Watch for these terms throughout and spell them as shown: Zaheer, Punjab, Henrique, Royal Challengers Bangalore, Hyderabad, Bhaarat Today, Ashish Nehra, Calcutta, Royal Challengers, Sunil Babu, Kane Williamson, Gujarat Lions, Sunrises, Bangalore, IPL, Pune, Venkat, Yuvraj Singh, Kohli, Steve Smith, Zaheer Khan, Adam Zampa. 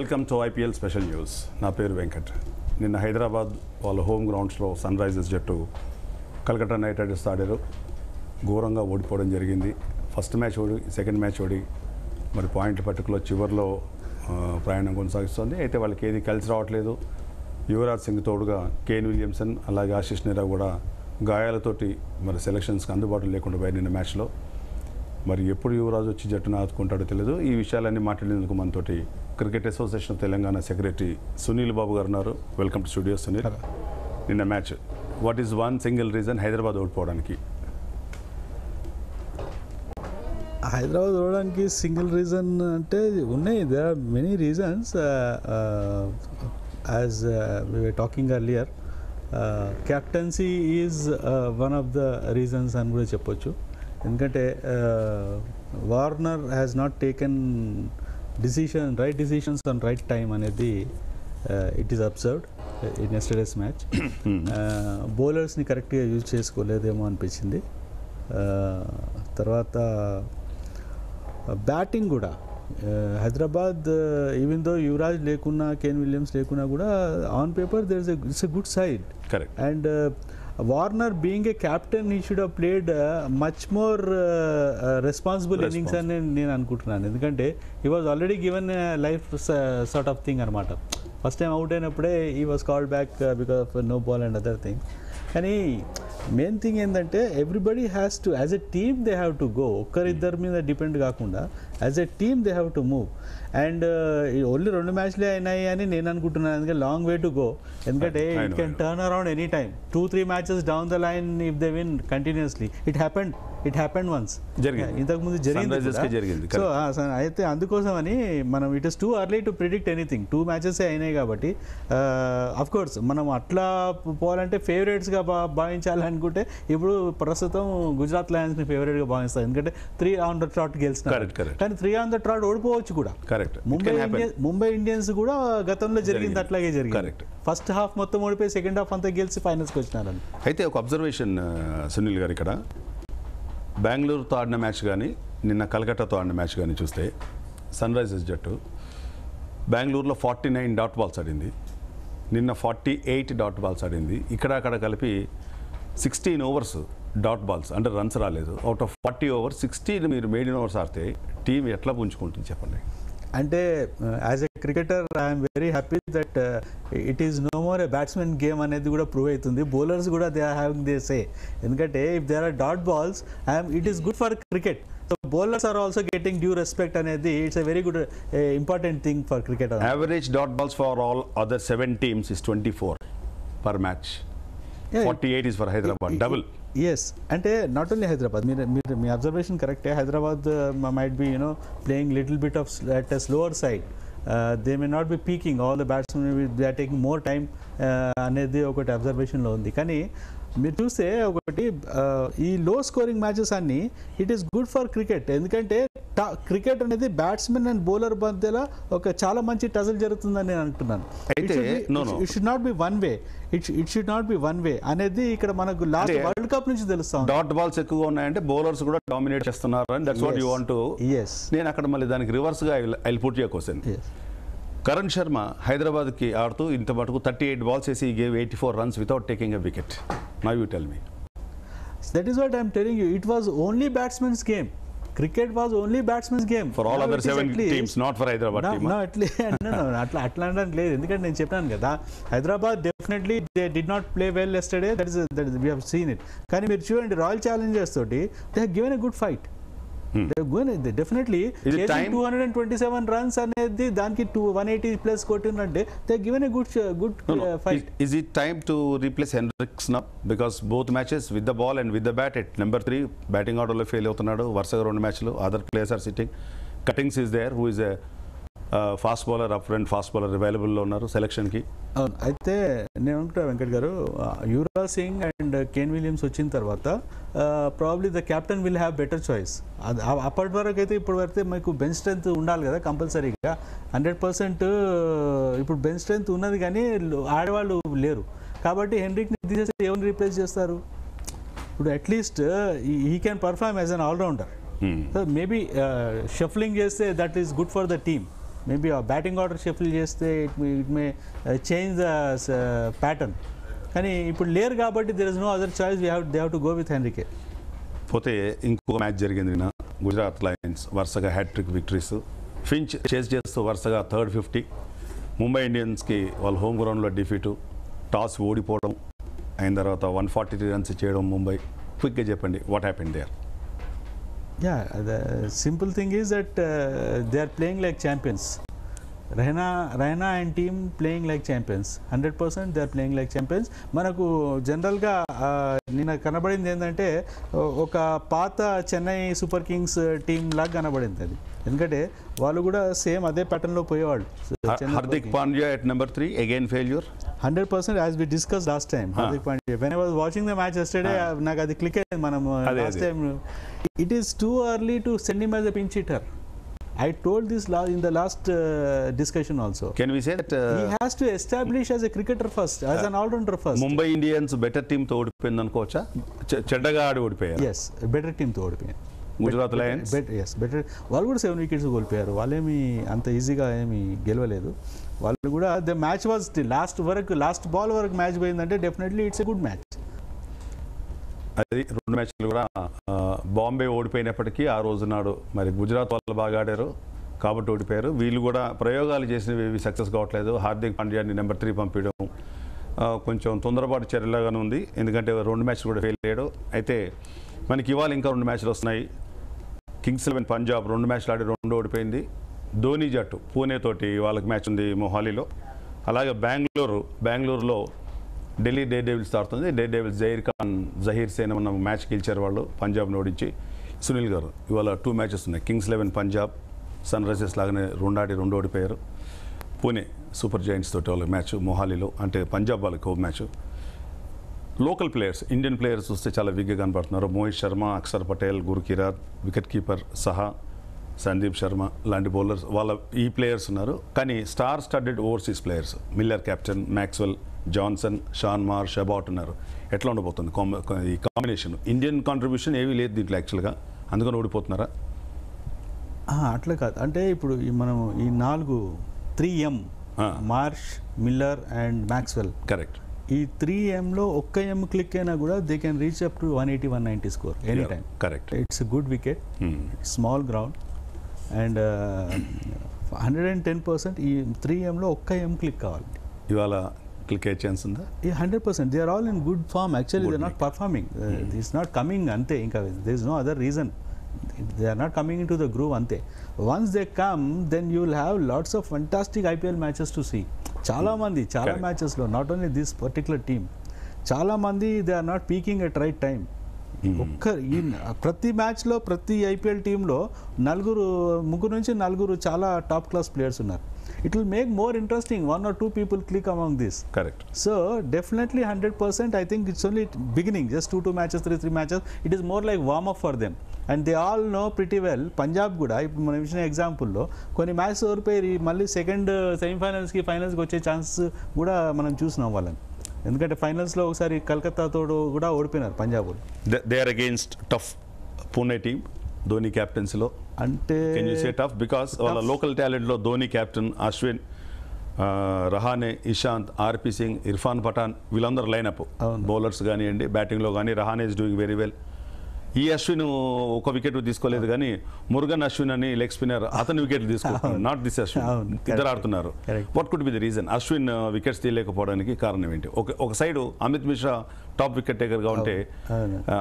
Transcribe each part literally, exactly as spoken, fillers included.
Welcome to I P L Special News. My name is Venkat. In Hyderabad, our home grounds, Sunrises jettu, Calcutta Night Riders started. Goranga vote poran jarigindi. First match odi, second match odi. Mari point particular chivarlo prayanam konasagistundi. Aithe vallaki edi kalsi ravatledu. Yuvraj Singh toduga Kane Williamson alage Ashish Nehra kuda gayalatoti mari selections ki andubatulo lekunda bayina match lo. మరి ఎప్పుడు యువరాజ్ వచ్చి జట్టును ఆదుకుంటాడో తెలియదు. ఈ విషయాలన్నీ మాట్లాడేందుకు మనతోటి cricket association of Telangana secretary Sunil Babu గారు. Welcome to studio Sunil. నిన్న match, what is one single reason Hyderabad ఓడిపోవడానికి? హైదరాబాద్ ఓడడానికి సింగిల్ రీజన్ అంటే ఉన్నాయి, there are many reasons. As we were talking earlier, captaincy is one of the reasons అని కూడా చెప్పొచ్చు. ఎందుకంటే Warner has not taken decision, right decisions on right time అనేది it is observed in yesterday's match. బౌలర్స్ని కరెక్ట్గా use చేసుకోలేదేమో అనిపించింది. తర్వాత batting కూడా హైదరాబాద్, ఈవెన్ దో యువరాజ్ లేకున్నా, కేన్ విలియమ్స్ లేకున్నా కూడా on paper there is it's a good side. Correct. And Warner being a captain, he should have played much more responsible innings అని నేను అనుకుంటున్నాను. ఎందుకంటే he was already given life sort of thing అనమాట. First time out అయినప్పుడే he was called back because of no ball and other thing. కానీ main thing ఏంటంటే everybody has to, as a team they have to go. ఒక్కరిద్దరి మీద depend కాకుండా as a team they have to move. And only రెండు మ్యాచ్లే అయినాయి అని నేను అనుకుంటున్నాను. ఎందుకంటే లాంగ్ వే టు గో. ఎందుకంటే it can turn around any time. Two three matches down the line if they win continuously, it happened it happened once, ఇంతకుముందు జరిగింది. సో అయితే అందుకోసం అని మనం, it is too early to predict anything. Two మ్యాచెసే అయినాయి కాబట్టి అఫ్కోర్స్ మనం అట్లా పోవాలంటే ఫేవరెట్స్గా బా భావించాలనుకుంటే ఇప్పుడు ప్రస్తుతం గుజరాత్ లయన్స్ని ఫేవరెట్గా భావిస్తాం. ఎందుకంటే త్రీ ఆన్ ద ట్రాట్ గెలిచినారు, కానీ త్రీ ఆన్ ద ట్రాట్ ఓడిపోవచ్చు కూడా. Correct. Mumbai Indians Mumbai Indians కూడా గతంలో జరిగింది, అట్లాగే జరిగింది. కరెక్ట్. ఫస్ట్ హాఫ్ మొత్తం ఓడిపోయి సెకండ్ హాఫ్ అంతా గెలిచి ఫైనల్స్కి వచ్చినారని. అయితే ఒక అబ్జర్వేషన్ సునీల్ గారు, ఇక్కడ బెంగళూరుతో ఆడిన మ్యాచ్ కానీ నిన్న కలకట్టాతో ఆడిన మ్యాచ్ కానీ చూస్తే సన్ రైజర్స్ జట్టు బెంగళూరులో ఫార్టీ నైన్ డాట్ బాల్స్ ఆడింది, నిన్న ఫార్టీ ఎయిట్ డాట్ బాల్స్ ఆడింది. ఇక్కడ అక్కడ కలిపి సిక్స్టీన్ ఓవర్స్ డాట్ బాల్స్, అంటే రన్స్ రాలేదు. Out of forty overs sixteen మీరు మేడిన్ ఓవర్స్ ఆడితే టీం ఎట్లా పుంజుకుంటుంది చెప్పండి. అంటే as a cricketer I'm very happy that it is no more a batsmen game అనేది కూడా ప్రూవ్ అవుతుంది. బౌలర్స్ కూడా they are having they say. ఎందుకంటే if there are dot balls I'm it is good for cricket. So bowlers are also getting due respect అనేది it's a very good important thing for cricket. Average dot balls for all other seven teams is twenty four per match. Forty eight is for Hyderabad, double. Yes, and uh, not only Hyderabad, my, my, my observation correct, uh, Hyderabad uh, might be, you know, playing little bit of at a slower side. Uh, they may not be peaking, all the batsmen will be, they are taking more time అనేది ఒకటి అబ్జర్వేషన్లో ఉంది. కానీ మీరు చూస్తే ఒకటి, ఈ లో scoring matches అన్నీ it is good for cricket. ఎందుకంటే క్రికెట్ అనేది బ్యాట్స్మెన్ అండ్ బౌలర్ మధ్యలో ఒక చాలా మంచి టజల్ జరుగుతుందని నేను అనుకుంటున్నాను. అయితే it should not be one way, it it should not be one way అనేది ఇక్కడ మనకు లాస్ట్ వరల్డ్ కప్ నుంచి తెలుస్తాం. డాట్ బాల్స్ ఎక్కువగా ఉన్నాయంటే బౌలర్స్ కూడా డామినేట్ చేస్తున్నారు అని, that's what you want to. yes, నేను అక్కడ మళ్ళీ దానికి రివర్స్ గా I will put you a question. Karan Sharma హైదరాబాద్కి ఆడుతూ ఇంత మటుకు థర్టీ ఎయిట్ బాల్స్ వేసి gave eighty four runs without taking a wicket. Now you tell me. That is what I'm telling you. It was only batsmen game. Cricket was only batsmen game for all other seven teams, not for Hyderabad team. No అట్లే అట్లా అట్లా అనడం లేదు. ఎందుకంటే నేను చెప్పాను కదా, Hyderabad definitely they did not play well yesterday, that is that we have seen it. కానీ మీరు చూడండి, రాయల్ ఛాలెంజర్స్ తోటి they have given a good fight. Definitely two hundred and twenty seven runs అనేది దానికి టూ వన్ ఎయిటీ ప్లస్ కొట్టినంటే they given a good good fight. Is it time to replace Henriques now? Because both matches with the ball and with the bat at number three batting ఆర్డర్లో fail అవుతున్నాడు వరుసగా రెండు మ్యాచ్లు. Other players are sitting. Cuttings is there, who is a fast bowler, up front fast bowler అవైలబుల్లో ఉన్నారు సెలక్షన్కి. అవును. అయితే నేను అనుకుంటా వెంకట్ గారు, Yuvraj Singh and Kane Williams వచ్చిన తర్వాత probably the captain will have better choice. అది అప్పటి వరకు అయితే, ఇప్పుడు వరకు మీకు బెంచ్ స్ట్రెంత్ ఉండాలి కదా కంపల్సరీగా. హండ్రెడ్ పర్సెంట్ ఇప్పుడు బెంచ్ స్ట్రెంత్ ఉన్నది, కానీ ఆడవాళ్ళు లేరు కాబట్టి హెన్రిక్ని తీసేసి ఎవరిని రీప్లేస్ చేస్తారు? ఇప్పుడు at least he can perform as an allrounder. So maybe shuffling చేస్తే that is good for the team. maybe our batting order shuffle chesthe it may, it may uh, change the uh, pattern. Kani ipudu leer kabatti there is no other choice. We have they have to go with Henrique. పోతే ఇంకొక match జరిగింది నిన్న. Gujarat Lions వరుసగా hattrick victories, Finch chase చేస్తూ వరుసగా third fifty, Mumbai ఇండియన్స్కి వాళ్ళ home గ్రౌండ్లో డిఫీటు, toss ఓడిపోవడం, అయిన తర్వాత వన్ ఫార్టీ త్రీ రన్స్ చేయడం ముంబై. క్విక్గా చెప్పండి what happened there? Ya the simple thing is that they are playing like champions. Raina Raina and team playing like champions, hundred percent they are playing like champions. మనకు జనరల్గా నిన్న కనబడింది ఏంటంటే ఒక పాత చెన్నై సూపర్ కింగ్స్ టీం లాగా కనబడింది అది. ఎందుకంటే వాళ్ళు కూడా సేమ్ అదే ప్యాటర్న్లో పోయేవాళ్ళు. Hardik Pandya at number three again failure hundred percent as we discuss last time. Hardik Pandya when I was watching the match yesterday నాకు అది క్లిక్ అయింది. మనం last time it is too early to send him as a pinch hitter. I told this in the last uh, discussion also. Can we say that uh, he has to establish as a cricketer first, as uh, an all-rounder first. Mumbai Indians better team to odipindu ankocha, cheddaga aadi odipoyaru. Yes, better team to odipoyaru. Gujarat Lions. Better, yes, better. Vallu kuda seven wickets golpoyaru. Vallemi anta easy ga emi gelvaledu. Vallu kuda the match was the last varaku, last ball varaku match poyindante definitely it's a good match. అది రెండు మ్యాచ్లు కూడా బాంబే ఓడిపోయినప్పటికీ ఆ రోజు నాడు మరి గుజరాత్ వాళ్ళు బాగా ఆడారు కాబట్టి ఓడిపోయారు. వీళ్ళు కూడా ప్రయోగాలు చేసినవి ఇవి సక్సెస్ కావట్లేదు. హార్దిక్ పాండ్యాని నెంబర్ త్రీ పంపించడం కొంచెం తొందరపాటు చర్యలాగానే ఉంది, ఎందుకంటే రెండు మ్యాచ్లు కూడా ఫెయిల్ అయ్యాడు. అయితే మనకి ఇవాళ ఇంకా రెండు మ్యాచ్లు వస్తున్నాయి. కింగ్స్ ఎలెవన్ పంజాబ్ రెండు మ్యాచ్లు ఆడి రెండు ఓడిపోయింది. ధోని జట్టు పూణే తోటి వాళ్ళకి మ్యాచ్ ఉంది మొహాలీలో. అలాగే బెంగళూరు బెంగళూరులో ఢిల్లీ డే డేవిల్స్ ఆడుతుంది. డే డేవిల్స్ జహీర్ ఖాన్ జహీర్ సేన మన మ్యాచ్ గెలిచారు వాళ్ళు పంజాబ్ని ఓడించి. సునీల్ గారు ఇవాళ టూ మ్యాచెస్ ఉన్నాయి. Kings eleven Punjab sunrisers లాగానే రెండాడి రెండు ఓడిపోయారు. పూణే సూపర్ జైంట్స్ తోటి వాళ్ళ మ్యాచ్ మొహాలీలో, అంటే పంజాబ్ వాళ్ళకి home match. Local players Indian players వస్తే చాలా వీక్గా కనపడుతున్నారు. మోహిత్ శర్మ, అక్షర్ పటేల్, గురుకిరాత్, వికెట్ కీపర్ సహా, సందీప్ శర్మ లాంటి బౌలర్స్ వాళ్ళ ఈ ప్లేయర్స్ ఉన్నారు. కానీ star studded overseas players Miller captain, Maxwell, Johnson, Shaun Marsh about ఉన్నారు. ఎట్లా ఉండబోతుంది ఈ కాంబినేషన్? ఇండియన్ కాంట్రిబ్యూషన్ ఏమీ లేదు దీంట్లో యాక్చువల్గా, అందుకని ఓడిపోతున్నారా? అట్లా కాదు, అంటే ఇప్పుడు మనం ఈ నాలుగు three M Marsh, Miller and Maxwell, correct. ఈ త్రీ ఎంలో ఒక్క ఎం క్లిక్ అయినా కూడా they can reach up to one eighty one ninety score any time. Correct. It's good wicket, small ground and hundred and ten percent ఈ three ఎంలో ఒక్క M click కావాలి. ఇవాళ క్లిక్ ఛాన్స్ ఉందా? ఈ hundred percent they are all in good form. Actually they are not performing, it's not coming అంతే. ఇంకా they is no other reason. They are not coming in to the groove అంతే. Once they come then you will have lots of fantastic IPL matches to see. చాలామంది చాలా మ్యాచెస్లో not only this particular team, చాలామంది they are not peaking at right time. ఒక్క ఈ ప్రతి మ్యాచ్లో ప్రతి ఐపీఎల్ టీంలో నలుగురు ముగ్గురు నుంచి నలుగురు చాలా టాప్ క్లాస్ ప్లేయర్స్ ఉన్నారు. It will make more interesting. One or two people click among this. Correct. So definitely one hundred percent. I think it's only beginning. Just two two matches, three three matches. It is more like warm up for them, and they all know pretty well. Punjab kuda. If we take an example, lo, koni match over peri malli second semi-finals ki finals goche chance kuda manam choose na valan. Endukante finals lo okari Calcutta thodu kuda odipoyinaru Punjab lo. They are against tough Pune team. Dhoni క్యాప్టెన్సీలో అంటే can you say tough? Because వాళ్ళ local టాలెంట్లో Dhoni captain, Ashwin, Rahane, Ishant, RP Singh, Irfan Pathan వీళ్ళందరూ lineup bowlers కానివ్వండి, బ్యాటింగ్లో కానీ Rahane is doing very well. ఈ అశ్విన్ ఒక వికెట్ తీసుకోలేదు, కానీ మురుగన్ అశ్విన్ అని లెగ్ స్పిన్నర్ అతను వికెట్లు తీసుకుంటున్నాడు. నాట్ దిస్ అశ్విన్, ఇద్దరు ఆడుతున్నారు. What could be the reason Ashwin wickets తీయలేకపోవడానికి కారణం ఏంటి? ఒక side Amit Mishra top wicket టేకర్గా ఉంటే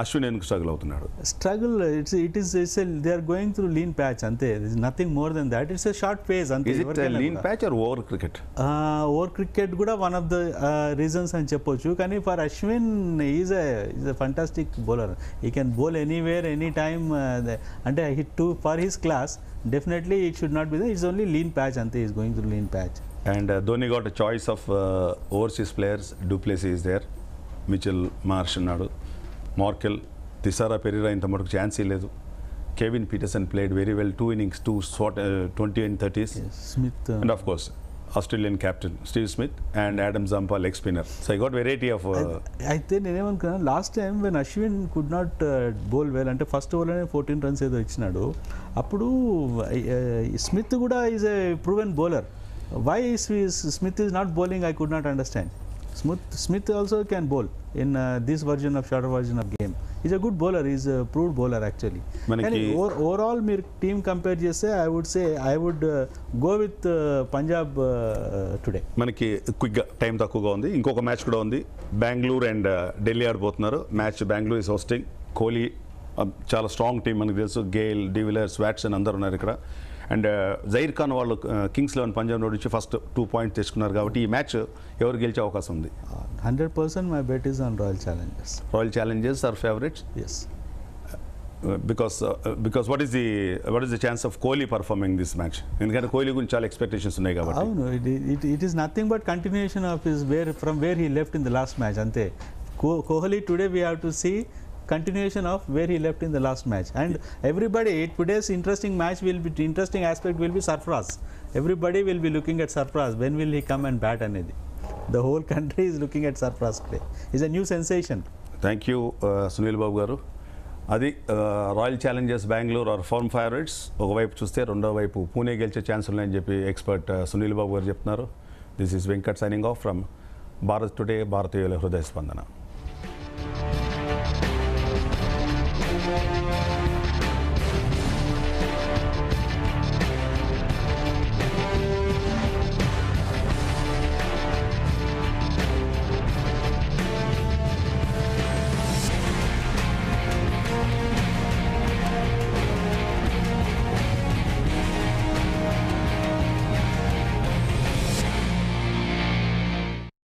అశ్విన్ ఎందుకు స్ట్రగుల్ అవుతున్నాడు? Struggle it's it is it's they are going through lean patch అంతే, nothing more than that. It's a short phase అంతే. Lean patch or over cricket? Over cricket కూడా వన్ ఆఫ్ ద రీజన్స్ అని చెప్పొచ్చు. కానీ for Ashwin is is a fantastic bowler. He can bowl anywhere any time. అంటే hit to for his class definitely it should not be the it's only lean patch అంతే. Is going through lean patch. And Dhoni got a choice of overseas players. Du Plessis is there, Mitchell Marsh ఉన్నాడు, Morkel, Thisara Perera ఇంత మటుకు chance లేదు. Kevin Pietersen played very well, two innings, two shot twenty and thirties. Smith and of course Australian captain Steve Smith and Adam Zampa leg spinner. So I got variety of. Uh, I, I think last time when Ashwin could not uh, bowl well, and first over fourteen runs edo ichinadu. Appudu Smith kuda is a proven bowler. Why is Smith is not bowling? I could not understand. Smith Smith also can bowl in uh, this version of shorter version of game. He's a good bowler. He's a proved bowler actually. Manaki, and overall, my team compared to say, I would say I would uh, go with uh, Punjab uh, today. Manaki quick time takuga undi. Inkoka match kuda undi. Bangalore and uh, Delhi are both naru. Match Bangalore is hosting. Kohli, uh, chala strong team manaki telusu. Gale, De Villiers, Watson, andaru unnaru ikkada. And uh, Zaheer Khan వాళ్ళు King's eleven Punjab నుంచి first two point తెచ్చుకున్నారు కాబట్టి ఈ match ఎవరు గెలిచే అవకాశం ఉంది? Hundred percent my bet is on Royal Challengers. Royal Challengers are favourites? Yes. Because because what is the what is the chance of Kohli performing this match? ఎందుకంటే కోహ్లీ గురించి చాలా ఎక్స్పెక్టేషన్స్ ఉన్నాయి కాబట్టి. అవును, it it is nothing but continuation of his where from where he left in the last match అంతే. Kohli today we have to see continuation of where he left in the last match, and everybody today's interesting match will be interesting aspect will be surprise. Everybody will be looking at surprise. When will he come and bat? Anedi, the whole country is looking at surprise play. It's a new sensation. Thank you, uh, Sunil Babu garu. Adi uh, Royal Challengers Bangalore are firm favorites. Oka vaipu chuste rendo vaipu Pune gelche chance unnayani cheppi expert uh, Sunil Babu garu cheptunnaru. This is Venkat signing off from Bharat Today, Bharatiya Hruday Spandana.